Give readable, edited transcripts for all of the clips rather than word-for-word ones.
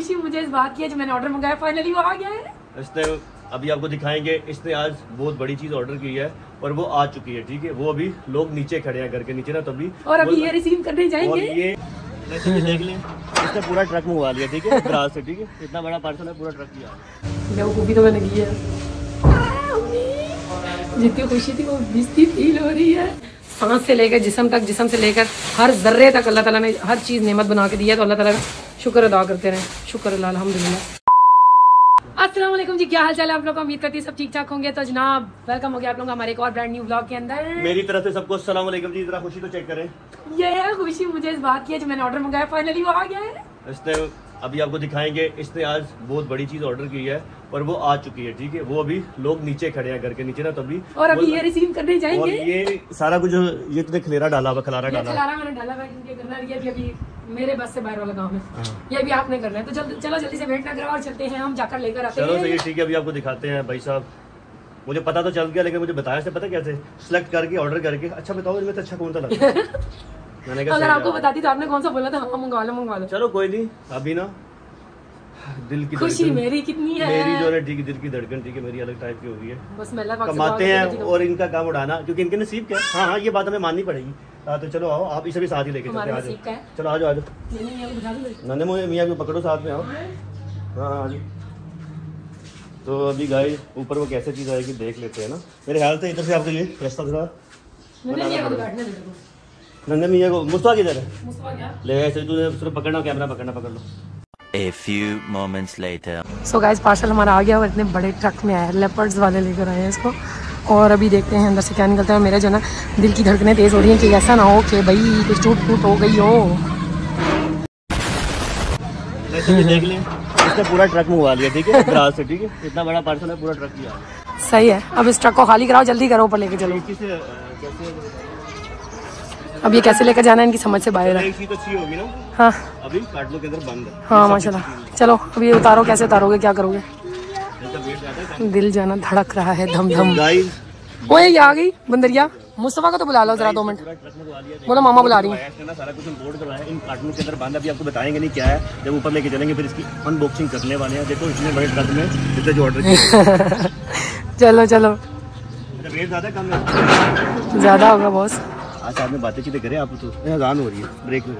खुशी मुझे इस बात की है जो मैंने ऑर्डर मंगाया फाइनली वो आ गया है। इसने अभी आपको दिखाएंगे, इसने आज बहुत बड़ी चीज ऑर्डर की है और वो आ चुकी है। ठीक है, वो अभी लोग नीचे खड़े हैं घर के नीचे ना, तो अभी और अभी ये रिसीव करने जाएंगे। ये देख लें, इसने पूरा ट्रक मंगवा लिया। ठीक है, दराज से। ठीक है, इतना बड़ा पार्सल है, पूरा ट्रक लिया। वो कॉपी तो मैंने की है, जितनी खुशी थी वो बिस्ती फील हो रही है। सांस से लेकर जिस्म तक, जिस्म से लेकर हर जर्रे तक अल्लाह ताला ने हर चीज़ नेमत बना के दिया है, तो अल्लाह ताला का शुक्र अदा करते रहें। शुक्र अल्लाह, अल्हम्दुलिल्लाह। अस्सलाम वालेकुम जी, क्या हाल चाल है आप लोग का? उम्मीद करती है सब ठीक ठाक होंगे। तो जनाब वेलकम हो गया आप लोग हमारे एक और ब्रांड न्यू ब्लॉग के अंदर। मेरी तरफ से सबको अस्सलाम वालेकुम जी। जरा खुशी तो चेक करें। ये है खुशी मुझे इस बात की है जो मैंने ऑर्डर मंगाया फाइनली वो आ गया है। इसने अभी आपको दिखाएंगे, इसने आज बहुत बड़ी चीज ऑर्डर की है और वो आ चुकी है। ठीक है, वो अभी लोग नीचे खड़े हैं घर के नीचे ना, तो अभी और अभी ये रिसीव करने जाएंगे। और ये सारा कुछ ये तो खलेरा डाला हुआ, खलारा डाला, खलारा मैंने डाला हुआ इनके करना। ये भी अभी मेरे बस से बाहर वाला गाँव में, ये भी आपने करना है। तो चलो जल्दी से वेट ना करो और चलते हैं, हम जाकर लेकर आते हैं। ठीक है, अभी आपको दिखाते हैं। भाई साहब मुझे पता तो चल गया, लेकिन मुझे बताया से पता कैसे सेलेक्ट करके ऑर्डर करके। अच्छा बताओ इनमें अच्छा कौन सा लगा? मैंने कहा अगर आपको बताती तो आपने कौन सा बोला था? हाँ मंगवा लो मंगवा लो। चलो कोई नहीं, अभी ना दिल की खुशी मेरी कितनी है, मेरी जो है ठीक दिल की धड़कन ठीक है मेरी अलग टाइप की हो गई है। बस मैं अल्लाह कमाते हैं और इनका काम उड़ाना, क्योंकि इनके नसीब क्या है। हाँ हाँ, ये बात हमें माननी पड़ेगी। तो चलो आओ, आप इसे भी साथ ही लेके चलते हैं। चलो आज आज नन्हे मोहे मियाँ को पकड़ो, साथ में आओ। हाँ आज तो अभी गाय ऊपर वो कैसे चीज़ आएगी देख लेते हैं ना। मेरे ख्याल से इधर से आपके लिए रास्ता थोड़ा नंदन मियाँ को मुस्तफा किधर है ले गए। तूने सिर्फ पकड़ना, कैमरा पकड़ना, पकड़ लो। A few moments later. So guys, parcel हमारा आ गया और इतने बड़े ट्रक में आया है, लेपर्ड्स वाले लेकर आए हैं इसको। और अभी देखते हैं अंदर से क्या निकलता है। मेरा जो ना दिल की धड़कनें तेज़ हो रही हैं कि ऐसा ना हो कि भाई कुछ टूट फूट हो गई हो। देख लें, इसने पूरा ट्रक मंगवा लिया। ठीक है, दराज से। ठीक है, इतना बड़ा पार्सल है, पूरा ट्रक लिया। सही है, अब इस ट्रक को खाली कराओ, जल्दी करो, ऊपर लेके चलो। अब ये कैसे लेकर जाना है इनकी समझ से बाहर है। तो अच्छी होगी ना। हाँ अभी काट लो के अंदर बंद है। हाँ माशाल्लाह। चलो अब ये उतारो, कैसे उतारोगे, क्या करोगे? दिल जाना धड़क रहा है धम धम। ओए ये आ गई बंदरिया, मुस्तफा को तो बुला लो जरा, 2 मिनट। बोलो मामा बुला रही है। सारा कुछ इंपोर्ट करवाया इन कार्टून के अंदर बांधा। अभी आपको बताएंगे नहीं क्या है, जब ऊपर लेके चलेंगे फिर इसकी अनबॉक्सिंग करने वाले हैं। देखो इतने बड़े ट्रक में जितना जो ऑर्डर। चलो चलो, रेट ज्यादा कम है, ज्यादा होगा बॉस। आज आपने बातें चीतें करें, आप तो अजान हो रही है, ब्रेक में।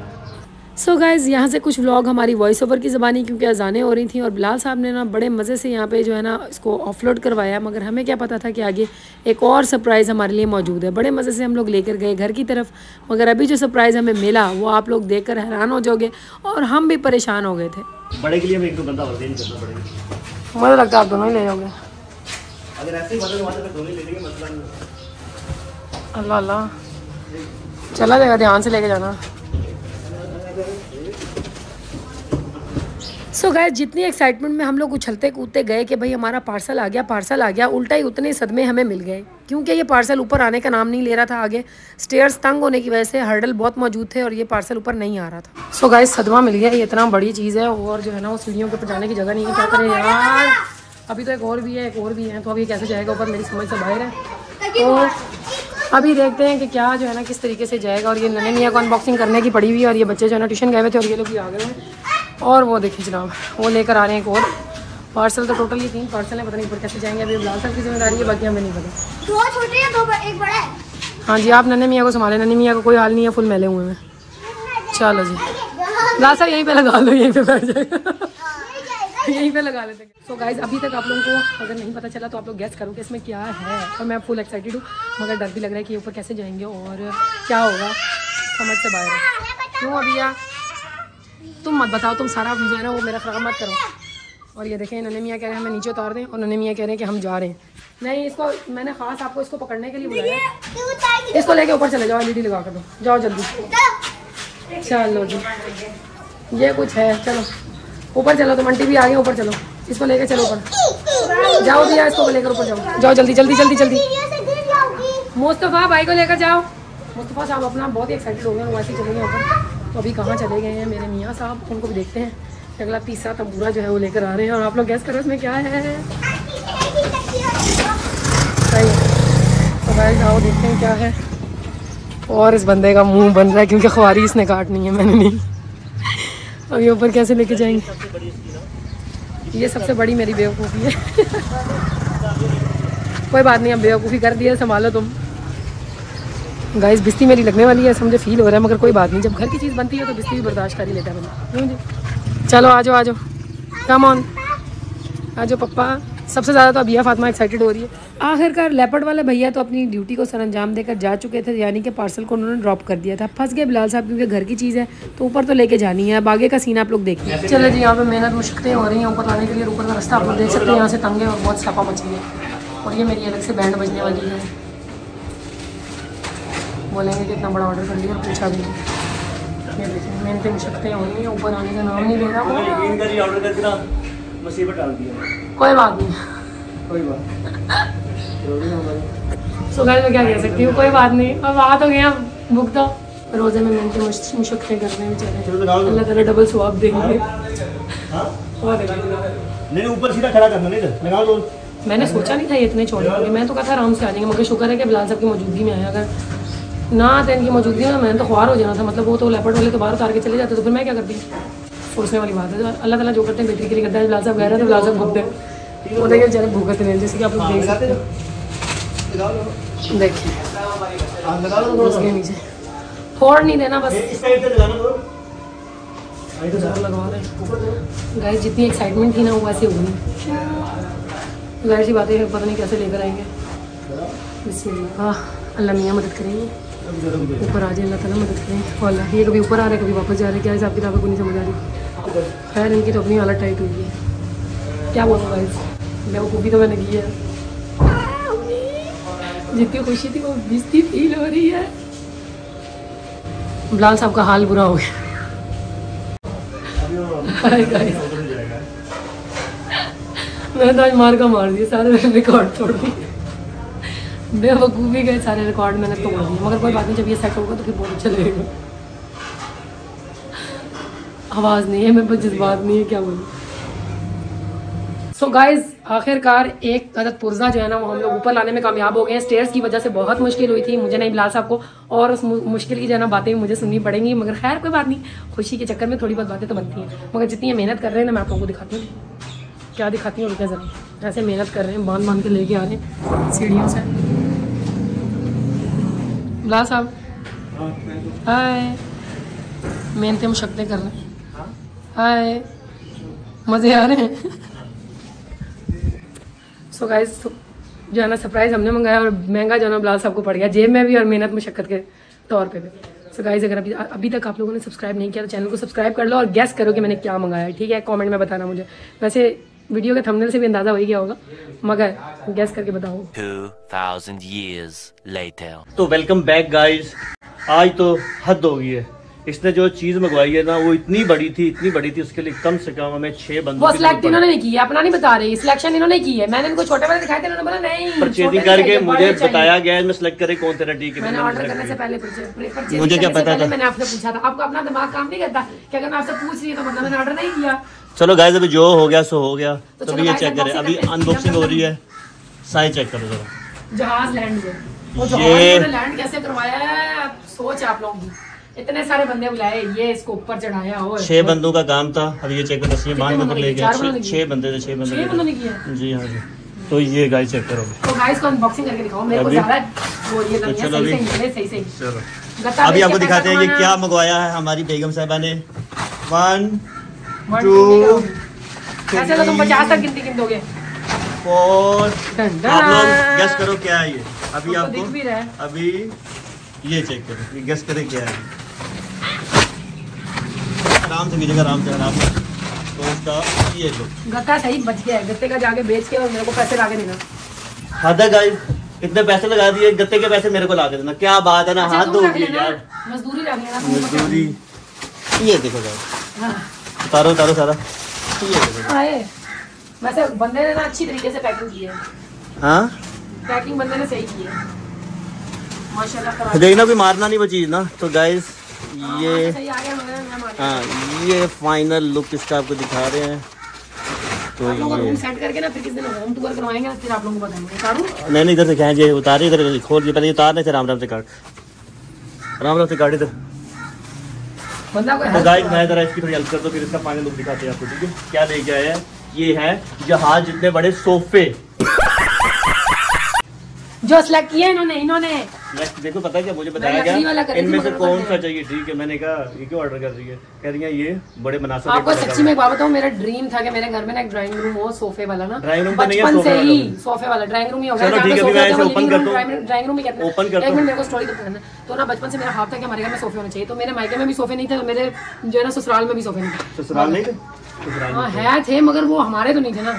सो गाइज़ यहाँ से कुछ व्लॉग हमारी वॉइस ओवर की ज़बानी, क्योंकि अजानें हो रही थी। और बिलाल साहब ने ना बड़े मज़े से यहाँ पे जो है ना इसको ऑफलोड करवाया, मगर हमें क्या पता था कि आगे एक और सरप्राइज़ हमारे लिए मौजूद है। बड़े मज़े से हम लोग लेकर गए घर की तरफ, मगर अभी जो सरप्राइज़ हमें मिला वो आप लोग देख कर हैरान हो जाओगे और हम भी परेशान हो गए थे। बड़े के लिए एक बंदा नहीं करना पड़ेगा, मुझे लगता है आप दोनों ही ले जाओगे। अगर ऐसे अल्लाह अल्लाह चला जाएगा, ध्यान से लेके जाना। सो गाइस जितनी एक्साइटमेंट में हम लोग उछलते कूदते गए कि भाई हमारा पार्सल आ गया, पार्सल आ गया, उल्टा ही उतने सदमे हमें मिल गए, क्योंकि ये पार्सल ऊपर आने का नाम नहीं ले रहा था। आगे स्टेयर्स तंग होने की वजह से हर्डल बहुत मौजूद थे और ये पार्सल ऊपर नहीं आ रहा था। सो गाइस सदमा मिल गया, ये इतना बड़ी चीज़ है और जो है ना वो सीढ़ियों पर जाने की जगह नहीं है। क्या करें यार, अभी तो एक और भी है, एक और भी है, तो अभी कैसे जाएगा ऊपर मेरी समझ से बाहर है। तो अभी देखते हैं कि क्या जो है ना किस तरीके से जाएगा। और ये नन्हे मियाँ को अनबॉक्सिंग करने की पड़ी हुई है और ये बच्चे जो है ना ट्यूशन गए हुए थे और ये लोग भी आ गए हैं। और वो देखिए जनाब वो लेकर आ रहे हैं एक और पार्सल। तो टोटल ये 3 पार्सल हैं, पता नहीं ऊपर कैसे जाएंगे। अभी बिलाल साहब की जिम्मेदारी है, बाकी हमें नहीं पता। 2 छोटे हैं 1 बड़ा है। हाँ जी, आप नन्हे मियाँ को संभालें, नन्हे मियाँ को कोई हाल नहीं है, फुल मेले हुए हैं। चलो जी बिलाल साहब यहीं पर लगा लो, यहीं पर बैठ जाएगा, यहीं पे लगा लेते हैं। सो गाइज अभी तक आप लोगों को अगर नहीं पता चला तो आप लोग गेस करो कि इसमें क्या है। और मैं फुल एक्साइटेड हूँ, मगर डर भी लग रहा है कि ऊपर कैसे जाएंगे और क्या होगा, समझ से बाहर है। क्यों अभिया तुम मत बताओ, तुम सारा जो है ना वो मेरा ख़राब मत करो। और ये देखें नन्हे मियाँ कह रहे हैं हमें नीचे उतार दें और नन्हे मियाँ कह रहे हैं कि हम जा रहे हैं। नहीं इसको मैंने ख़ास आपको इसको पकड़ने के लिए बुलाया, इसको लेके ऊपर चले जाओ, एलईडी लगा कर दो, जाओ जल्दी। चलो जी ये कुछ है, चलो ऊपर चलो, तो मंटी भी आ गई, ऊपर चलो, इसको लेके चलो ऊपर जाओ भैया, इसको लेकर ऊपर जाओ, जाओ जल्दी जल्दी जल्दी जल्दी। मुस्तफ़ा भाई को लेकर जाओ। मुस्तफ़ा साहब अपना बहुत ही एक्साइटेड हो गए हैं, वैसे ही चले गए ऊपर। तो अभी कहाँ चले गए हैं मेरे मियाँ साहब, उनको भी देखते हैं कि अगला तीसरा तंबूरा जो है वो लेकर आ रहे हैं। और आप लोग गेस करो इसमें क्या है। तो भाई जाओ देखते हैं क्या है। और इस बंदे का मुँह बन रहा है क्योंकि खुवारी इसने काटनी है, मैंने नहीं। अब ये ऊपर कैसे लेके जाएंगे, ये सबसे बड़ी मेरी बेवकूफ़ी है। कोई बात नहीं, अब बेवकूफ़ी कर दिया, संभालो तुम। गाइस बिस्ती मेरी लगने वाली है, ऐसा मुझे फील हो रहा है, मगर कोई बात नहीं, जब घर की चीज़ बनती है तो बिस्ती भी बर्दाश्त कर ही लेता है बंदा। चलो आ जाओ, आ जाओ, कम ऑन, आ जाओ पप्पा। सबसे ज़्यादा तो भैया फातिमा एक्साइटेड हो रही है। आखिरकार लेपर्ड वाले भैया तो अपनी ड्यूटी को सरंजाम देकर जा चुके थे, यानी कि पार्सल को उन्होंने ड्रॉप कर दिया था। फंस गए बिलाल साहब, क्योंकि घर की चीज़ है तो ऊपर तो लेके जानी है। अब आगे का सीन आप लोग देखिए। चलो जी, यहाँ पे मेहनत मुश्किलें हो रही हैं ऊपर आने के लिए। ऊपर का रास्ता आप लोग देख सकते हैं, यहाँ से तंग है और बहुत सपा मची है। और ये मेरी अलग से बैंड बजने वाली है, बोलेंगे कि इतना बड़ा ऑर्डर कर लिया, पूछा भी नहीं। मेहनत मुश्किलें हो रही हैं, ऊपर आने का नाम नहीं ले रहा। मुसीबत डाल दी है, कोई बात नहीं, कोई बात सो गाइस मैं क्या कह सकती हूँ, कोई बात नहीं। अब आ तो गया, भुगत रोज़े में मेहनत मुश्किलें करने में चले, अल्लाह ताला डबल सवाब देंगे। नहीं ऊपर सीधा खड़ा करना, नहीं लगाओ रोल। मैंने सोचा नहीं था ये इतने छोटे होंगे, मैं तो कहा था आराम से आ जाएंगे, मगर शुक्र है कि बिलाल साहब की मौजूदगी में आया। अगर ना आते इनकी मौजूदगी में मैंने तो ख्वार हो जाना था, मतलब वो तो लेपर्ड वाले तो बाहर उतार के चले जाते, तो फिर मैं क्या करती। सोचने वाली बात है, अल्लाह ताला जो करते हैं बेटी के लिए करता है। बिलाल साहब गए तो बिलाल साहब भुगते हैं, वो देखिए बेचारे भुगत रहे हैं, जैसे कि आप लोग देख सकते हैं। देखिए उसके नीचे फोड़ नहीं देना, बस लगवा रहे हैं। गाइस जितनी एक्साइटमेंट थी ना वो वैसे होगी। जाहिर सी बात है, पता नहीं कैसे लेकर आएंगे। हाँ अल्लाह मियाँ मदद करेंगे, ऊपर आ जाए अल्लाह ताला मदद करें। और ये कभी ऊपर आ रहा है, कभी वापस जा रहा है, क्या हिसाब किताब को नहीं समझ आ रही। खैर इनकी तो अपनी हालत टाइट हुई है, क्या बोलूँ गाइस, बेवकूफ़ी तो मैंने की है। जितनी खुशी थी वो बिस्ती फील हो रही है। बिलाल साहब का हाल बुरा हो गया। मैंने तो आज मार का मार दिया, सारे रिकॉर्ड तोड़ दिए, बेवकूफ़ी गए सारे रिकॉर्ड मैंने तोड़ दिए। मगर कोई बात नहीं, जब ये सेट होगा तो फिर बहुत अच्छा लगेगा। आवाज़ नहीं है मेरे पास, जज्बात नहीं है, क्या बोलूँ। सो गाइज़ आखिरकार एक अदद पुर्जा जो है ना वो हम लोग ऊपर लाने में कामयाब हो गए हैं। स्टेयर्स की वजह से बहुत मुश्किल हुई थी मुझे, नहीं बिलाल साहब को, और उस मुश्किल की जो है ना बातें मुझे सुननी पड़ेंगी। मगर खैर कोई बात नहीं, खुशी के चक्कर में थोड़ी बहुत बातें तो बनती हैं। मगर जितनी मेहनत कर रहे हैं ना, मैं आप लोगों को दिखाती हूँ, क्या दिखाती हूँ उनका जरा। ऐसे मेहनत कर रहे हैं, बांध बांध के लेके आ रहे हैं सीढ़ियों से। बिलाल साहब हाय, मेहनतें मुशक्क़तें कर रहे हैं, हाय मज़े आ रहे हैं। सो गाइस जो है ना सरप्राइज़ हमने मंगाया और महंगा जो है ना बिलाल साहब को पड़ गया, जेब में भी और मेहनत मुशक्क़त के तौर पे भी। सो गाइस अगर अभी तक आप लोगों ने सब्सक्राइब नहीं किया तो चैनल को सब्सक्राइब कर लो और गेस करो कि मैंने क्या मंगाया है, ठीक है। कमेंट में बताना मुझे, वैसे वीडियो के थंबनेल से भी अंदाजा हो ही गया होगा, मगर गेस करके बताओ। 2000 years later। तो वेलकम बैक गाइस, आज तो हद हो गई है, इसने जो चीज मंगवाई है ना वो इतनी बड़ी थी, इतनी बड़ी थी, उसके लिए कम से कम हमें 6 बंदों वो सिलेक्ट इन्होंने नहीं की है, अपना नहीं बता रही, सिलेक्शन इन्होंने की है। मैंने इनको छोटे वाले दिखाए थे, इन्होंने बोला नहीं, परचेजिंग करके मुझे बताया गया है मैं सिलेक्ट करे कौन तेरा ठीक है। मैंने ऑर्डर करने से पहले परचेजिंग, मुझे क्या पता था, मैंने आपसे पूछा था, आपको अपना दिमाग काम नहीं करता कि अगर मैं आपसे पूछ रही हूं तो मतलब मैंने ऑर्डर नहीं किया। चलो गाइस अभी जो हो गया सो हो गया, तो ये चेक करें, अभी अनबॉक्सिंग हो रही है, साइज चेक करो जरा। जहाज लैंड हो, जहाज लैंड कैसे करवाया है आप सोच, आप लोग भी इतने सारे बंदे बुलाए, ये इसको ऊपर चढ़ाया हो, 6 बंदों का काम था। अब ये चेक करो, बांध ले गया, 6 बंदे थे, 6 बंदों ने किया जी, हाँ जी। तो ये गाइस चेक करो, तो गाइस को अनबॉक्सिंग करके दिखाओ मेरे को ज़्यादा वो ये लग गया, सही सही चलो अभी आपको दिखाते हैं ये क्या मंगवाया है हमारी बेगम साहिबा ने। 1 2 कैसे तो तुम 50 तक गिनती गिनोगे, 4 आप लोग गेस करो क्या है ये। अभी आपको अभी ये चेक करो, गेस करें क्या है, आराम से मिलेगा, आराम से, आराम से। तो उसका ये लो गत्ता सही बच गया है, गत्ते का जाके बेच के और मेरे को पैसे लाके देना। हादा गाइस इतने पैसे लगा दिए, गत्ते के पैसे मेरे को लाके देना, क्या बात है ना। अच्छा, हाथ धो दिए यार, मजदूरी लग लेना, मजदूरी। ये देखो गाइस, उतारो उतारो सारा, ये देखो आए, वैसे बंदे ने ना अच्छी तरीके से पैकिंग की है। हां पैकिंग बंदे ने सही की है, माशाल्लाह। देखना भी मारना नहीं वो चीज ना। तो गाइस ये हाँ ये फाइनल लुक इसका आपको दिखा रहे हैं। तो ये सेट करके ना फिर किस दिन होम टूर करवाएंगे, फिर आप लोगों को बताएंगे। मैंने इधर से कहा ये उतारे, इधर खोल के पहले उतारने से, राम राम से काट, राम राम से काट इधर। तो गाइस मैं जरा इसकी थोड़ी हेल्प कर दो, फिर इसका फाइनल लुक दिखाते हैं आपको, ठीक है। क्या लेके आया है, ये है जहाज जितने बड़े सोफे जो सेलेक्ट किए इन्होंने देखो पता क्या मुझे बताया गया इनमें से कौन सा चाहिए, ठीक है। मैंने कहा ये क्यों ऑर्डर कर रही है, कह रही है ये बड़े मनासब। आपको सच्ची में एक बात बताऊं, मेरा ड्रीम था कि मेरे घर में ना एक ड्राइंग रूम हो सोफे वाला ना, बचपन से ही सोफे वाला ड्राइंग रूम ही होगा। ड्राइंग रूम ही कहते हैं, एक मिनट मेरे को स्टोरी तो ना बचपन से मेरा हाथ था कि हमारे घर में सोफे होने चाहिए। तो मेरे मायके में भी सोफे नहीं थे, मेरे जो है ना ससुराल में भी सोफे नहीं थे। ससुराल नहीं थे, हाँ है थे, मगर वो हमारे तो नहीं थे ना।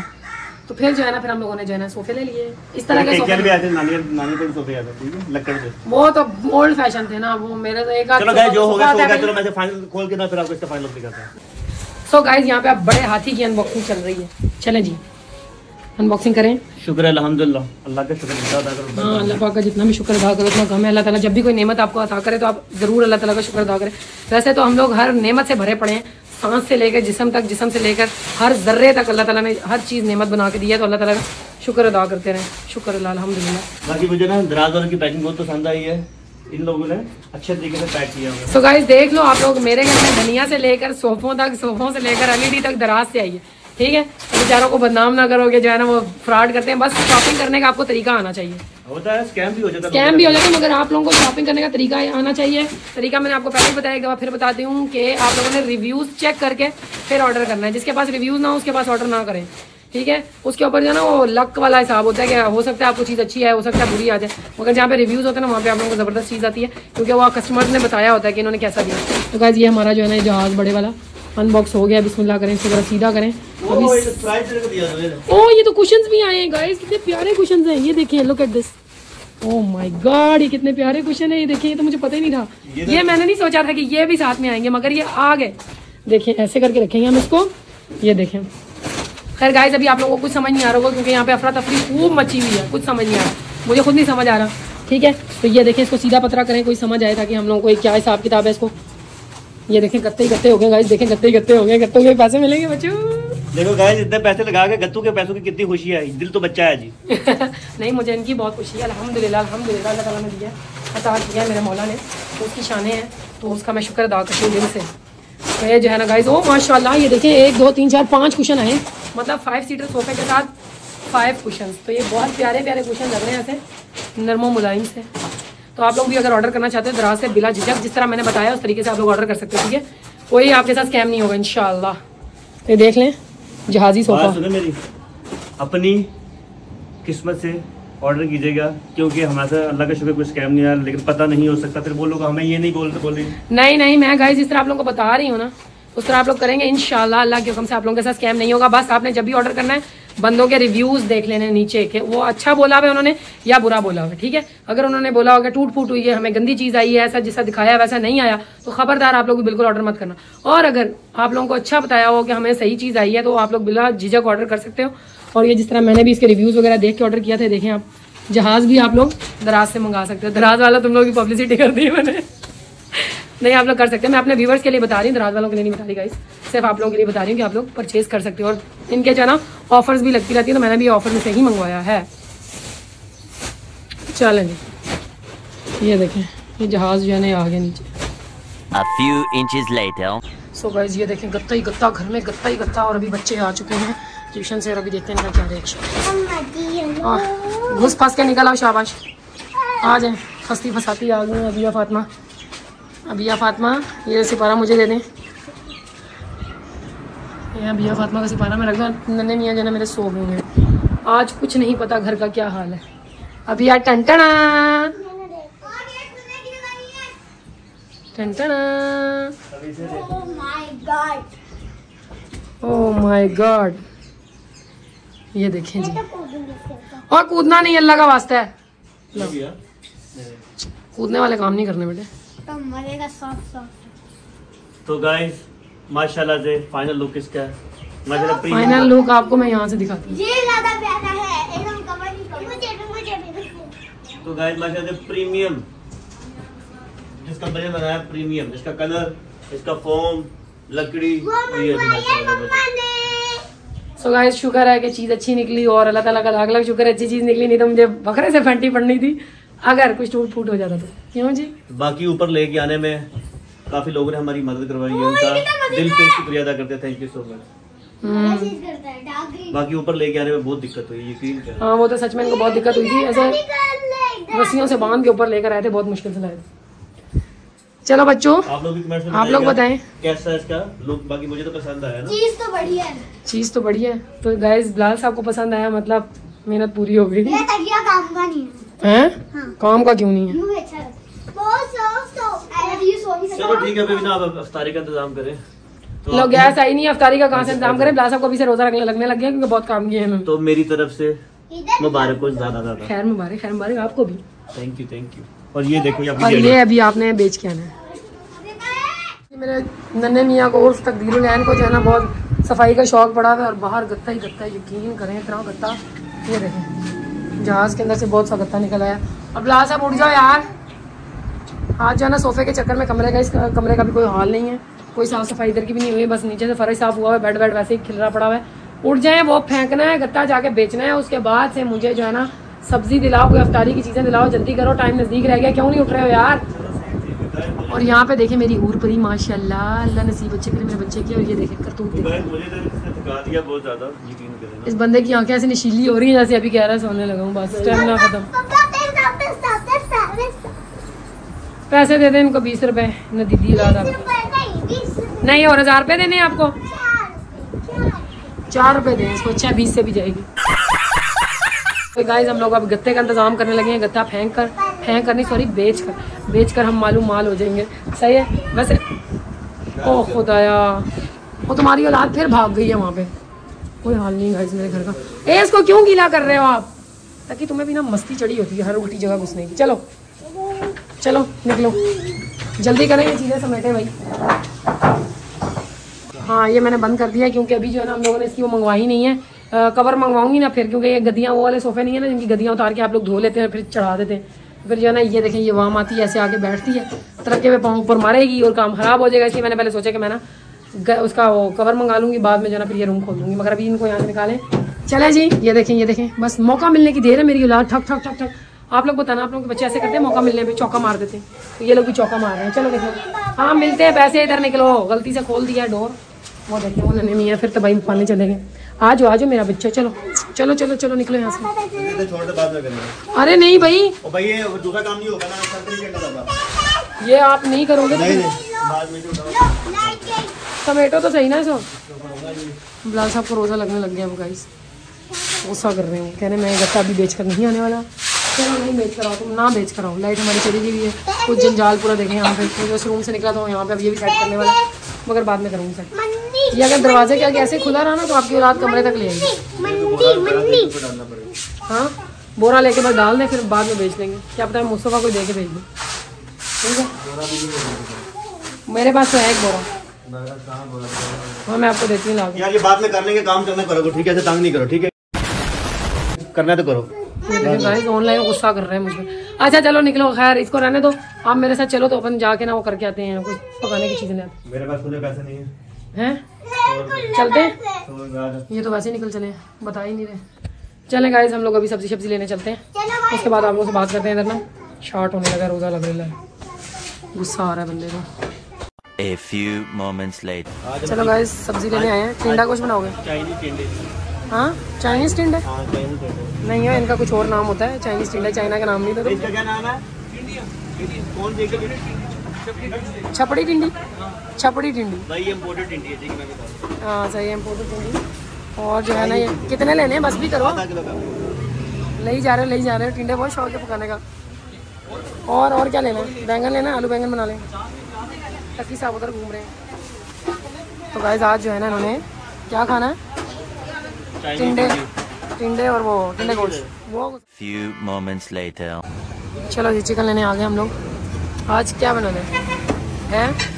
तो फिर जो है ना फिर हम लोगों ने जो है ना सोफे ले लिए इस तरह के सोफे भी आते हैं, नानी पे भी सोफे आते हैं, ठीक है, लकड़ के। वो तो ओल्ड फैशन थे ना वो मेरे तो एक। चलो गाइस जो होगा होगा, चलो मैं फाइनल खोल के ना फिर आपको इसका फाइनल लुक दिखाता हूं। सो गाइस यहां पे आप बड़े हाथी की अनबॉक्सिंग चल रही है, चलें जी अनबॉक्सिंग करें। शुक्र है अल्हम्दुलिल्लाह, अल्लाह का शुक्र अदा करो। हां अल्लाह पाक का जितना भी शुक्र अदा करो उतना कम है। अल्लाह ताला जब भी कोई नेमत आपको अता करे तो आप जरूर अल्लाह ताला का शुक्र अदा करें। वैसे तो हम लोग हर नेमत से भरे पड़े हैं, सांस से लेकर जिस्म तक, जिस्म से लेकर हर जर्रे तक अल्लाह ताला ने हर चीज़ नेमत बना के दी है, तो अल्लाह ताला का शुक्र अदा करते रहें। शुक्र अल्लाह अल्हम्दुलिल्लाह। बाकी मुझे ना दराज वालों की पैकिंग बहुत पसंद आई है, इन लोगों ने अच्छे तरीके से पैक किया हुआ है। सो गाइस देख लो आप लोग, मेरे घर में धनिया से लेकर सोफों तक, सोफों से लेकर एलईडी तक दराज से आई है, ठीक है। बेचारों को बदनाम ना करोगे जो है ना वो फ्रॉड करते हैं, बस शॉपिंग करने का आपको तरीका आना चाहिए। होता है स्कैम भी हो जाता है, स्कैम भी हो जाता है, मगर आप लोगों को शॉपिंग करने का तरीका आना चाहिए। तरीका मैंने आपको पहले ही बताया, एक बार फिर बताती हूँ कि आप लोगों ने रिव्यूज़ चेक करके फिर ऑर्डर करना है। जिसके पास रिव्यूज़ ना हो उसके पास ऑर्डर ना करें, ठीक है। उसके ऊपर जो है ना वो लक वाला हिसाब होता है कि हो सकता है आपको चीज़ अच्छी है, हो सकता है बुरी आ जाए, मगर जहाँ पे रिव्यूज़ होते हैं ना वहाँ पे आप लोगों को ज़बरदस्त चीज़ आती है, क्योंकि वो कस्टमर्स ने बताया होता है कि इन्होंने कैसा दिया। तो गाइस ये हमारा जो है ना जहाज बड़े वाला अनबॉक्स हो गया। बिस्मिल्लाह करें, इसको सीधा करें। ओह ये तो कुशन्स भी आए हैं गाइस, कितने प्यारे कुशन्स हैं, ये देखिए, look at this, oh my god ये कितने प्यारे कुशन है। ये देखिए, ये तो मुझे पता ही नहीं था, ये मैंने नहीं सोचा था कि ये भी साथ में आएंगे, मगर ये आ गए। देखिए ऐसे करके रखेंगे हम इसको, ये देखें। खैर गाइस अभी आप लोगों को कुछ समझ नहीं आ रहा होगा क्योंकि यहाँ पे अफरा तफरी खूब मची हुई है, कुछ समझ नहीं आ रहा, मुझे खुद नहीं समझ आ रहा, ठीक है। तो ये देखें, इसको सीधा पतरा करें, कोई समझ आए ताकि हम लोगों को क्या हिसाब किताब है इसको। ये देखें गत्ते ही गत्ते हो गए गाइस, देखें गत्ते ही गत्ते हो गए, गत्तों के पैसे मिलेंगे बच्चों। देखो गाइस इतने पैसे लगा के गत्तू के पैसों की कितनी खुशी आई, दिल तो बच्चा है जी नहीं मुझे इनकी बहुत खुशी है, अल्हम्दुलिल्लाह अल्हम्दुलिल्लाह अल्लाह ताला ने दिया, अता किया मेरे मौला ने, तो उसकी शाने हैं, तो उसका मैं शुक्र अदा करती हूँ दिल से। तो ये जो है ना गाइस, ओ माशाल्लाह ये देखें 1 2 3 4 5 कुशन आए, मतलब 5 सीटर सोफे के साथ 5 कुशन। तो ये बहुत प्यारे प्यारे कुशन लग रहे हैं ऐसे नरमो मुलायम से। तो आप लोग भी अगर ऑर्डर करना चाहते हो दराज से बिला झिझक, जिस तरह मैंने बताया उस तरीके से आप लोग ऑर्डर कर सकते हो, ठीक है। कोई आपके साथ स्कैम नहीं होगा इंशाल्लाह। ये देख लें जहाजी सोफा। सुनो मेरी, अपनी किस्मत से ऑर्डर कीजिएगा क्योंकि हमारे अल्लाह का शुक्र कुछ स्कैम नहीं आया, लेकिन पता नहीं हो सकता फिर वो लोग हमें ये नहीं बोल रहे। नहीं नहीं मैं गाइस जिस तरह आप लोगों को बता रही हूँ ना उस तरह आप लोग करेंगे इंशाल्लाह, अल्लाह के हुक्म से आप लोगों के साथ स्कैम नहीं होगा। बस आपने जब भी ऑर्डर करना है बंदों के रिव्यूज़ देख लेने नीचे के, वो अच्छा बोला है उन्होंने या बुरा बोला है, ठीक है। अगर उन्होंने बोला होगा टूट फूट हुई है, हमें गंदी चीज़ आई है, ऐसा जैसा दिखाया वैसा नहीं आया, तो खबरदार आप लोग भी बिल्कुल ऑर्डर मत करना। और अगर आप लोगों को अच्छा बताया हो कि हमें सही चीज़ आई है तो आप लोग बिला झिझक ऑर्डर कर सकते हो। और ये जिस तरह मैंने भी इसके रिव्यूज़ वगैरह देख के ऑर्डर किया था, देखें आप जहाज़ भी आप लोग दराज से मंगा सकते हो। दराज वाला तुम लोग की पब्लिसिटी कर दी मैंने, नहीं आप लोग कर सकते हैं, मैं अपने व्यूवर्स के लिए बता रही हूँ, दराज वालों के लिए नहीं बता रही गाइस, सिर्फ आप लोगों के लिए बता रही हूँ कि आप लोग परचेज़ कर सकते हो। और इनके जो है ना ऑफर्स भी लगती रहती है, तो मैंने भी ऑफर में से ही मंगवाया है। चलें ये देखें, ये जहाज़ जो है ना आगे नीचे। A few inches later. So guys ये देखें गत्ता ही गत्ता, घर में गत्ता ही गत्ता। और अभी बच्चे आ चुके हैं ट्यूशन से, और अभी देखते हैं क्या रिएक्शन। घुस फंस के निकल आओ, शाबाश आ जाए, फंसती फंसाती आ गई। अबिया फातिमा ये सिपारा मुझे दे दें, ये अबिया फातिमा का सिपारा मैं रख दूँ। नन्हे मियाँ जो ना मेरे सो गए हैं, आज कुछ नहीं पता घर का क्या हाल है। अबिया टंटना टंटना, ओह माय गॉड ये देखें जी। और कूदना नहीं अल्लाह का वास्ता है, कूदने वाले काम नहीं करने बेटे। तो गाइस माशाल्लाह से फाइनल लुक इसका है, फाइनल लुक आपको मैं यहाँ से दिखाती हूँ। तो गाइस माशाल्लाह से प्रीमियम जिसका बजट बनाया, प्रीमियम इसका कलर, इसका फॉर्म, लकड़ी। सो गाइस शुक्र है कि चीज़ अच्छी निकली, और अल्लाह ताला का लाख लाख शुक्र अच्छी चीज़ निकली, नहीं तो मुझे बकरे से फंटी पड़नी थी अगर कुछ टूट फूट हो जाता तो, क्यों जी। बाकी ऊपर लेके आने में काफी लोगों ने हमारी मदद करवाई है, उनका दिल से शुक्रिया अदा करते हैं। Thank you so much. बाकी ऊपर लेके आने में बहुत दिक्कत हुई। हाँ वो तो सच में इनको बहुत दिक्कत हुई थी, ऐसे रस्सियों से बांध के ऊपर लेकर आए थे, बहुत मुश्किल से लाए थे। चलो बच्चों आप लोग बताएं कैसा इसका लुक। बाकी मुझे तो पसंद आया ना, चीज तो बढ़िया है, चीज तो बढ़िया है। तो गाइस बिलाल साहब को पसंद आया, मतलब मेहनत पूरी हो गई। मेरा तकिया काम का नहीं है। हैं? हाँ। काम का क्यों नहीं है? यूं अच्छा है। चलो ठीक है बेबी ना, आप इफ्तारी का इंतजाम करें। लो गैस आई नहीं, इफ्तारी का कहां से इंतजाम करें? बिलाल साहब को भी से रोजा लगने लग गया क्योंकि बहुत काम किए हैं। तो मेरी तरफ से मुबारक को ज्यादा ज्यादा। खैर मुबारक, खैर मुबारक आपको भी। Thank you, thank you. और ये देखो ये अभी आपने बेच के आना है। मेरे नन्हे मियाँ को उर्फ तकदीरुल ऐन को जो है ना बहुत सफाई का शौक पड़ा है और बाहर गत्ता ही गत्ता, यकीन करें इतना गत्ता। ये देखें जहाज के अंदर से बहुत सा गत्ता निकल आया। अब बिलाल साहब उठ जाओ यार, आज जो है ना सोफे के चक्कर में कमरे का, इस कमरे का भी कोई हाल नहीं है, कोई साफ सफाई इधर की भी नहीं हुई, बस नीचे से फर्श साफ हुआ है, बेड बेड वैसे ही खिलरा पड़ा हुआ है। उठ जाए, वो फेंकना है गत्ता, जाके बेचना है, उसके बाद से मुझे जो है ना सब्जी दिलाओ, कोई अफ्तारी की चीज़ें दिलाओ, जल्दी करो, टाइम नज़दीक रह गया। क्यों नहीं उठ रहे हो यार? और यहाँ पे देखें मेरी हूर परी माशाल्लाह, अल्लाह नसीब अच्छे करे मेरे बच्चे की। और ये देखें करतूत देखें, इस बंदे की आंखें ऐसी नशीली हो रही हैं जैसे अभी कह रहा है सोने लगा हूँ, बस टाइम ना खत्म। पैसे दे दें इनको 20 रुपए न दीदी, नहीं और 1000 रुपये देने आपको, 4 रुपये दें इसको, अच्छा 20 से भी जाएगी। तो गाइस हम लोग अब गत्ते का इंतजाम करने लगे हैं, गत्ता बेच कर हम मालूम माल हो जाएंगे। सही है वैसे। ओ खुदाया, वो तुम्हारी औलाद फिर भाग गई है वहाँ पे, कोई हाल नहीं गाइस मेरे घर का। ए इसको क्यों गीला कर रहे हो आप? ताकि तुम्हें भी ना मस्ती चढ़ी होती है हर उल्टी जगह घुसने की। चलो चलो निकलो, जल्दी करेंगे चीज़ें समेटे भाई। हाँ ये मैंने बंद कर दिया क्योंकि अभी जो है ना हम लोगों ने इसकी वो मंगवाई नहीं है, कवर मंगवाऊंगी ना फिर, क्योंकि ये गद्दियाँ वो वाले सोफे नहीं है ना जिनकी गद्दियाँ उतार के आप लोग धो लेते हैं फिर चढ़ा देते हैं। फिर जो है ना ये देखें ये वाम आती है, ऐसे आके बैठती है, तरक्के में पाँव ऊपर मारेगी और काम ख़राब हो जाएगा। इसलिए मैंने पहले सोचा कि मैं ना उसका वो कवर मंगा लूँगी, बाद में जो है ना फिर ये रूम खोल लूँगी, मगर अभी इनको यहाँ से निकालें। चले जी ये देखें, ये देखें, बस मौका मिलने की देर है मेरी औलाद ठक ठक ठक ठक। आप लोग बताना आप लोग के बच्चे ऐसे करते हैं, मौका मिलने पर चौका मार देते हैं, तो ये लोग भी चौका मार रहे हैं। चलो देखो हाँ मिलते हैं, पैसे इधर निकलो, गलती से खोल दिया डोर। वो देखते वो नन्हे मियाँ फिर तबाही पाने चले गए। आ जाओ मेरा बच्चा, चलो चलो चलो चलो निकलो यहाँ से। अरे नहीं भाई, ये आप नहीं करोगे टमेटो तो सही ना। इसो बिलाल साहब को रोज़ा लगने लग गया, हम गाइस गुस्सा कर रहे हूँ, कह रहे मैं गत्ता अभी बेच कर नहीं आने वाला। चलो नहीं बेच कर आओ, तुम ना बेच कर आओ। लाइट हमारी चली गई है, कुछ जंजाल पूरा देखें यहाँ पे, उस रूम से निकला था यहाँ पे, अब ये भी सेट करने वाला मगर बाद में करूँगा सेट। ये अगर दरवाजे के आगे ऐसे खुला रहा ना तो आपकी औलाद कमरे तक ले आएगी। हाँ बोरा लेके बस डाल दें, फिर बाद में बेच देंगे, क्या पता है मुस्तफ़ा को दे के भेज दें। ठीक है मेरे पास तो है एक बोरा, हाँ मैं आपको देती हूँ ला के। यार ये बाद में कर लेंगे, काम करना करो ठीक है, ऐसे तंग नहीं करो ठीक है, करना तो करो। ऑनलाइन गुस्सा कर रहे हैं मुझे। अच्छा चलो निकलो, खैर इसको रहने दो, आप मेरे साथ चलो तो अपन जाके ना वो करके आते हैं कुछ पकाने की चीज़ें। मेरे पास मुझे पैसे नहीं है, हैं चलते हैं, ये तो वैसे ही निकल चले, बता ही नहीं रहे। चलें गाइस हम लोग अभी सब्जी सब्जी लेने चलते हैं, उसके बाद आप लोगों से बात करते हैं। इधर ना शॉर्ट होने लगा, रोज़ा लग रहा है, गुस्सा आ रहा है बंदे को। A few moments later. चलो गाइस सब्जी लेने आए हैं। टिंडा कुछ बनाओगे? हाँ चाइनीज़ टिंडा नहीं है, इनका कुछ और नाम होता है चाइनीज़ टिंडा, चाइना का नाम नहीं था। इसका क्या नाम है? छपड़ी टिंडी, छपड़ी टिंडी भाई, इम्पोर्टेड टिंडी है देखिए मैं बता। हाँ सही है इम्पोर्टेड टिंडी। और जो है ना ये कितने लेने हैं? बस भी करो, ले ही जा रहे हो, ले ही जा रहे हो। टिंडे बहुत शौक है पकाने का। और क्या लेना है? बैंगन लेना है, आलू बैंगन बना लें। टक्की साहब उधर घूम रहे हैं। तो गाइस आज जो है ना इन्होंने क्या खाना है? टिंडे, टिंडे और वो टिंडे गोश्त वो। Few moments later. चलो जी चिकन लेने आ गए हम लोग। आज क्या बनाना है?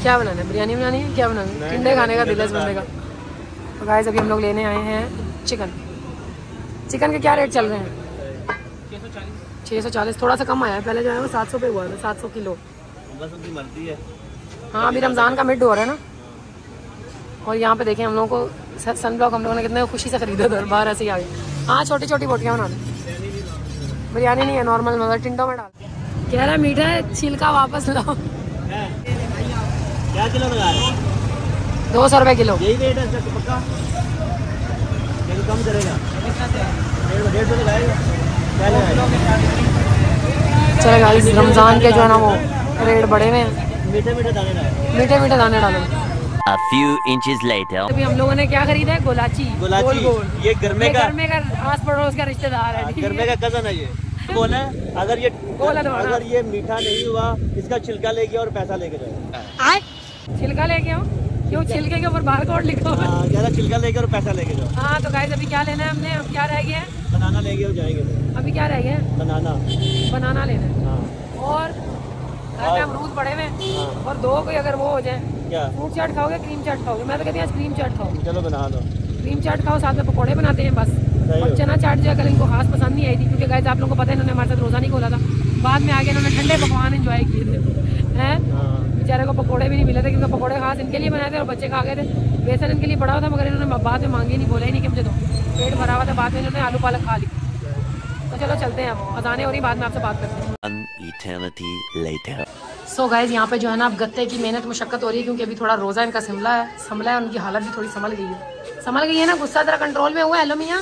क्या बनाना है? बिरयानी बनानी है? क्या बनाना है? टिंडे खाने का दिल है इस बंदे का। तो गाइस अभी हम लोग लेने आए हैं चिकन। चिकन के क्या रेट चल रहे हैं? 640। थोड़ा सा कम आया है, पहले जो है वो 700 पे हुआ था, 700 किलो। बस उनकी मर्जी है। हाँ अभी रमज़ान का मिड हो रहा है ना। और यहाँ पे देखें हम लोगों को सनब्लॉक हम लोगों ने कितने खुशी से खरीदा था, बाहर ऐसे ही आ गए। हाँ छोटी छोटी बोटियाँ बना लें, बिरयानी नहीं है नॉर्मल, मतलब टिंडों में डाल। कह रहा मीठा है, छिलका वापस लाओ। क्या किलो लगा रहे हो? 200 रुपए किलो। यही रेट है इसका पक्का? लेकिन कम करेगा। डेढ़ सौ लगाएगा। चलो गाइस, रमजान के जो है ना वो रेट बढ़े हुए हैं। मीठे मीठे दाने डालो। A few inches later. अभी हम लोगों ने क्या खरीदा है? गोलाची। गोल। ये घर में का आस पड़ोस का रिश्तेदार है, घर में का कजन है ये। बोला अगर ये मीठा नहीं हुआ इसका छिलका लेके और पैसा लेके जाओ। छिलका लेके आओ? क्यों? छिलके के ऊपर बारकोड लिखो। छिलका लेके और पैसा लेके जाओ। हाँ तो गाइस अभी क्या लेना है हमने? अब क्या रह गया? बनाना लेके और जाएंगे। अभी क्या रह गया? बनाना लेना और अमरूद बड़े में और दो कोई अगर वो हो जाए। फ्रूट चाट खाओगे क्रीम चाट खाओगे? मैं तो कहती हूँ आज क्रीम चाट खाओ। चलो बना दो। क्रीम चाट खाओ, साथ में पकौड़े बनाते हैं बस। और चना चाट जो है कल इनको खास पसंद नहीं आई थी क्योंकि गाइस आप लोगों को पता है इन्होंने हमारे साथ रोज़ा नहीं खोला था। बाद में आगे इन्होंने ठंडे पकवान एंजॉय किए थे हैं। बेचारे को पकौड़े भी नहीं मिले थे क्योंकि पकौड़े खास इनके लिए बनाए थे और बच्चे खा गए थे। बेसन इनके लिए पड़ा हुआ था मगर इन्होंने बाद में मांगे नहीं, बोला ही नहीं कि मुझे दो। पेट भरा हुआ था, बाद में इन्होंने आलू पालक खा ली। तो चलो चलते हैं, आप अजाने हो रही, बाद में आपसे बात करते हैं। सो गाइज यहाँ पे जो है ना अब गत्ते की मेहनत मशक्क़त हो रही है क्योंकि अभी थोड़ा रोज़ा इनका संभला है। उनकी हालत भी थोड़ी संभल गई है ना। गुस्सा ज़रा कंट्रोल में हुआ है। हेलो मियाँ,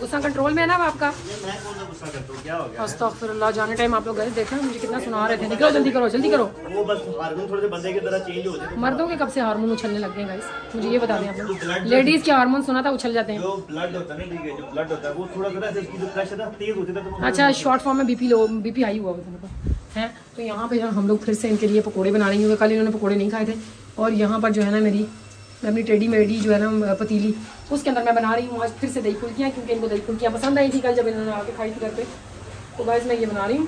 गुस्सा कंट्रोल में है ना अब आपका? अस्तगफिरुल्लाह। जाने टाइम आप लोग गाइज देखें मुझे कितना सुना रहे थे, निकलो जल्दी करो। वो बस हार्मोन थोड़े से बंदे की तरह चेंज हो जाते हैं। मर्दों के कब से हार्मोन उछलने लग गए गाइज, मुझे ये बता दें आप लोग। लेडीज के हार्मोन सुना था उछल जाते हैं। जो ब्लड होता है ना, जो ब्लड होता है वो थोड़ा सा इसकी जो प्रेशर है तेज हो जाता है। अच्छा, शॉर्ट फॉर्म में बीपी हाई हुआ है। तो यहाँ पे हम लोग फिर से इनके लिए पकोड़े बना रहे हैं क्योंकि कल इन्होंने पकोड़े नहीं खाए थे। और यहाँ पर जो है ना मैं अपनी टेढ़ी मेढ़ी जो है ना पतीली, उसके अंदर मैं बना रही हूँ आज फिर से दही फुल्कियाँ क्योंकि इनको दही फुल्कियाँ पसंद आई थी कल जब इन्होंने आके खाई थी घर पे। तो गाइस मैं ये बना रही हूँ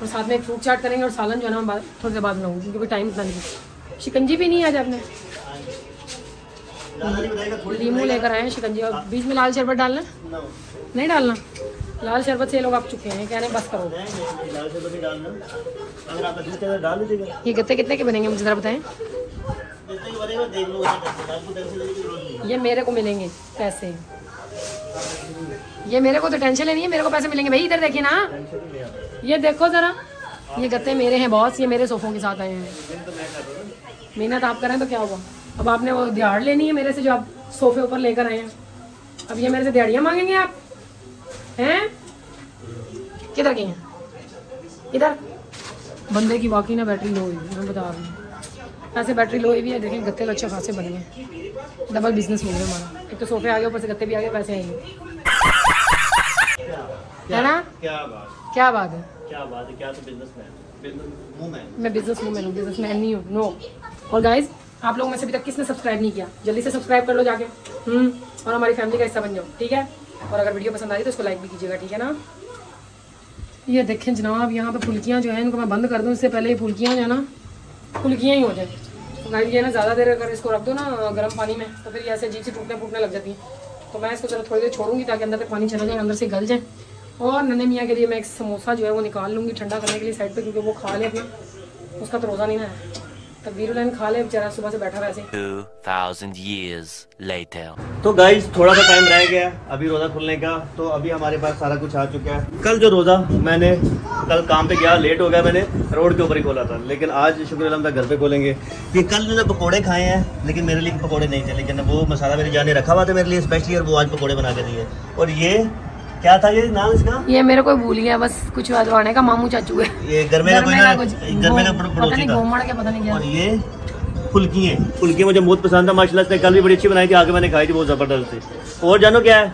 और साथ में एक फ्रूट चाट करेंगे और सालन जो है ना मैं थोड़ी देर बाद बनाऊँगी क्योंकि टाइम इतना नहीं। शिकंजी भी नहीं आज आपने? नींबू लेकर आए हैं शिकंजी। और बीच में लाल शरबत डालना नहीं डालना? लाल शरबत से लोग आप चुके हैं, कह रहे हैं बस करो। लाल शरबत नहीं डालना। अगर आप दूध के अंदर डाल दीजिएगा। ये गत्ते कितने के बनेंगे मुझे जरा बताएं? गत्ते के बनेंगे देख लो, आपको टेंशन लेने की जरूरत नहीं। ये मेरे को मिलेंगे पैसे, ये मेरे को तो टेंशन लेनी है, मेरे को पैसे मिलेंगे भाई। इधर देखिए ना, ये देखो जरा, ये गत्ते मेरे हैं बॉस, ये मेरे सोफों के साथ आए हैं। मेहनत आप करें तो क्या हुआ? अब आपने वो दिहाड़ लेनी है मेरे से जो आप सोफे ऊपर लेकर आए हैं। अब ये मेरे से दिहाड़ियाँ मांगेंगे आप हैं? किधर गई हैं? इधर बंदे की वाकई ना बैटरी लो हुई है, मैं बता रही हूँ। ऐसे बैटरी लो हुई भी है। देखें गत्ते तो अच्छे खासे बने हैं, डबल बिजनेस हो गया हमारा। एक तो सोफे आ गए, ऊपर से गत्ते भी आ गए, पैसे आएंगे, है ना? क्या बात है। क्या तो बिजनेसमैन नहीं हूँ। नो। और गाइज आप लोगों में से अभी तक किसने सब्सक्राइब नहीं किया, जल्दी से सब्सक्राइब कर लो जाके और हमारी फैमिली का हिस्सा बन जाओ, ठीक है? और अगर वीडियो पसंद आई तो इसको लाइक भी कीजिएगा, ठीक है ना? ये देखें जनाब, यहाँ पे फुल्कियाँ जो है इनको मैं बंद कर दूँ इससे पहले ये फुल्कियाँ जो है ना फुल्कियाँ ही हो जाए। तो गाइस ये ना ज़्यादा देर अगर इसको रख दो ना गर्म पानी में तो फिर ये ऐसे अजीब सी टूटने लग जाती है। तो मैं इसको चलो थोड़ी देर छोड़ूंगी ताकि अंदर तक पानी चला जाए, अंदर से गल जाए। और नन्हे मियाँ के लिए मैं एक समोसा जो है वो निकाल लूँगी ठंडा करने के लिए साइड पर क्योंकि वो खा ले अपना, उसका तो रोज़ा नहीं ना है। तकबीरुल्लाह खा ले बेचारा, सुबह से बैठा वैसे। तो गाइज थोड़ा सा टाइम रह गया अभी रोज़ा खुलने का, तो अभी हमारे पास सारा कुछ आ चुका है। कल जो रोज़ा मैंने कल काम पे गया, लेट हो गया, मैंने रोड के ऊपर ही खोला था, लेकिन आज शुक्र अल्हम्दुलिल्लाह घर पे खोलेंगे। कि कल जो पकौड़े खाए हैं लेकिन मेरे लिए पकौड़े नहीं थे, लेकिन वो मसाला मेरी जान ने रखा हुआ था मेरे लिए स्पेशली, और वो आज पकौड़े बना के दिए। और ये क्या था ये नाम इसका? ये मेरे को भूल गया बस, कुछ आजवाने का मामू चाचू है। ये घर में पता नहीं और ये फुल्की मुझे बहुत पसंद था माशाल्लाह से, कल भी बड़ी अच्छी बनाई थी, आगे मैंने खाई थी बहुत ज़बरदस्त थी। और जानो क्या है,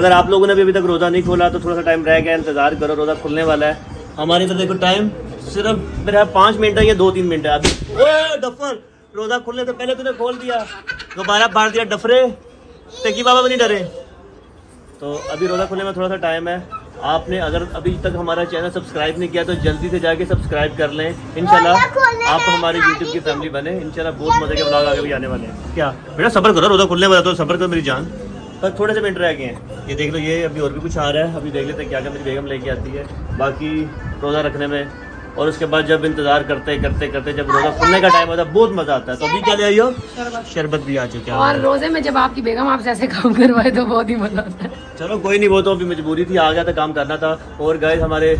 अगर आप लोगों ने भी अभी तक रोज़ा नहीं खोला तो थोड़ा सा टाइम रह गया, इंतजार करो, रोज़ा खुलने वाला है। हमारे इधर देखो टाइम सिर्फ मेरा 5 मिनट है या 2-3 मिनट है। अभी डफर रोज़ा खुलने से पहले तूने खोल दिया, दोबारा बांट दिया डफरे, टेकी बाबा भी नहीं डरे। तो अभी रोज़ा खुलने में थोड़ा सा टाइम है। आपने अगर अभी तक हमारा चैनल सब्सक्राइब नहीं किया तो जल्दी से जाके सब्सक्राइब कर लें। इंशाल्लाह आप हमारे यूट्यूब की फैमिली बने। इंशाल्लाह बहुत मज़े के व्लॉग आगे भी आने वाले हैं। क्या बेटा सब्र करो, रोज़ा खुलने वाला तो सब्र करो मेरी जान। पर थोड़े से मिनट रह गए हैं। ये देख लो, ये अभी और भी कुछ आ रहा है, अभी देख लेते हैं क्या क्या मेरी बेगम लेके आती है। बाकी रोज़ा रखने में और उसके बाद जब इंतजार करते करते करते जब रोजा खुलने का टाइम होता है बहुत मजा आता है। तो अभी क्या ले आई हो? शरबत भी आ चुका है। और रोजे में जब आपकी बेगम आपसे ऐसे काम करवाए तो बहुत ही मजा आता है। चलो कोई नहीं, वो तो अभी मजबूरी थी, आ गया था, काम करना था। और गाइस हमारे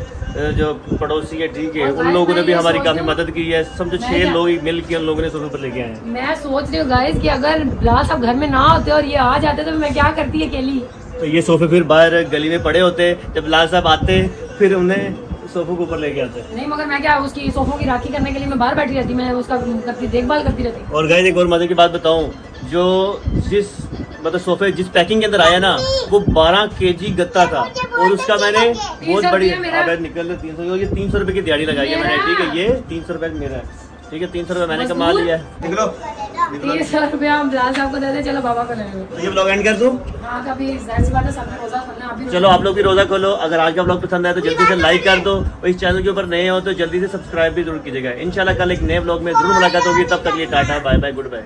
जो पड़ोसी है ठीक है, उन लोगों ने भी हमारी काफी मदद की है, समझो 6 लोग मिल के उन लोगों ने 100 रुपए लेके आए। मैं सोच रही हूँ गाइस कि अगर बिलाल साहब घर में ना होते और ये आ जाते तो मैं क्या करती अकेली। तो ये सोफे फिर बाहर गली में पड़े होते, जब बिलाल साहब आते फिर उन्हें सोफों के ऊपर लेके आते। नहीं मगर मैं क्या उसकी सोफों की राखी करने के लिए मैं बाहर बैठी रहती, मैं उसका देखभाल करती रहती। और गाइस एक और मजे की बात बताऊँ, जो जिस मतलब सोफे जिस पैकिंग के अंदर आया ना वो 12 kg गत्ता था और उसका मैंने बहुत बड़ी आबेद निकल 300, ये 300 रुपए की दिहाड़ी लगाई है मैंने ठीक है, ये 300 रुपए मेरा है ठीक है, 300 रुपए मैंने कमा लिया है। निकलो 300 रुपया हम बिलाल साहब को दे दे, चलो बाबा को ले लो। तो ये व्लॉग एंड कर दूं? हां कभी जाहिर सी बात है सबने रोजा खोलना, आप भी चलो आप लोग भी रोजा खोलो। अगर आज का व्लॉग पसंद आया तो जल्दी से लाइक कर दो और इस चैनल के ऊपर नए हो तो जल्दी से सब्सक्राइब भी जरूर कीजिएगा। इंशाल्लाह कल एक नए व्लॉग में जरूर मुलाकात होगी, तब तक ये tata bye bye good bye.